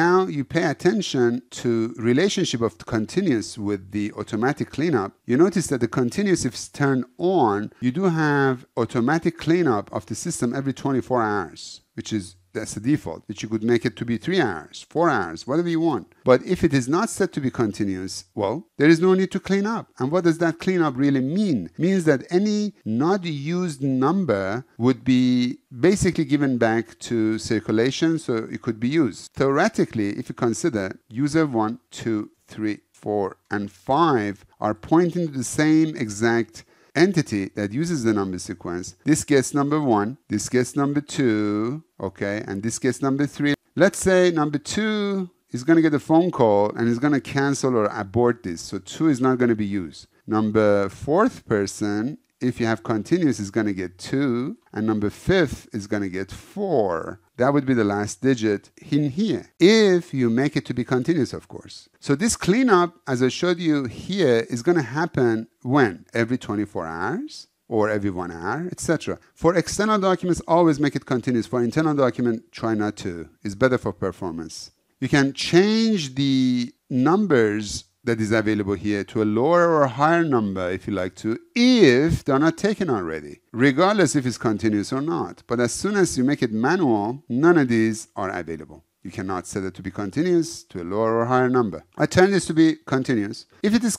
Now you pay attention to relationship of the continuous with the automatic cleanup. You notice that the continuous is turned on. You do have automatic cleanup of the system every 24 hours, which is that's the default, which you could make it to be 3 hours, 4 hours, whatever you want. But if it is not set to be continuous, well, there is no need to clean up. And what does that cleanup really mean? It means that any not used number would be basically given back to circulation, so it could be used. Theoretically, if you consider user 1, 2, 3, 4, and 5 are pointing to the same exact entity that uses the number sequence. This gets number 1, this gets number 2, okay, and this gets number 3. Let's say number 2 is going to get a phone call and is going to cancel or abort this, so 2 is not going to be used. Number 4th person, if you have continuous, is going to get 2, and number 5th is going to get 4. That would be the last digit in here, if you make it to be continuous, of course. So this cleanup, as I showed you here, is going to happen when? Every 24 hours or every 1 hour, etc. For external documents, always make it continuous. For internal document, try not to. It's better for performance. You can change the numbers that is available here to a lower or higher number if you like to, if they're not taken already, regardless if it's continuous or not. But as soon as you make it manual, none of these are available. You cannot set it to be continuous, to a lower or higher number. I turn this to be continuous. If it is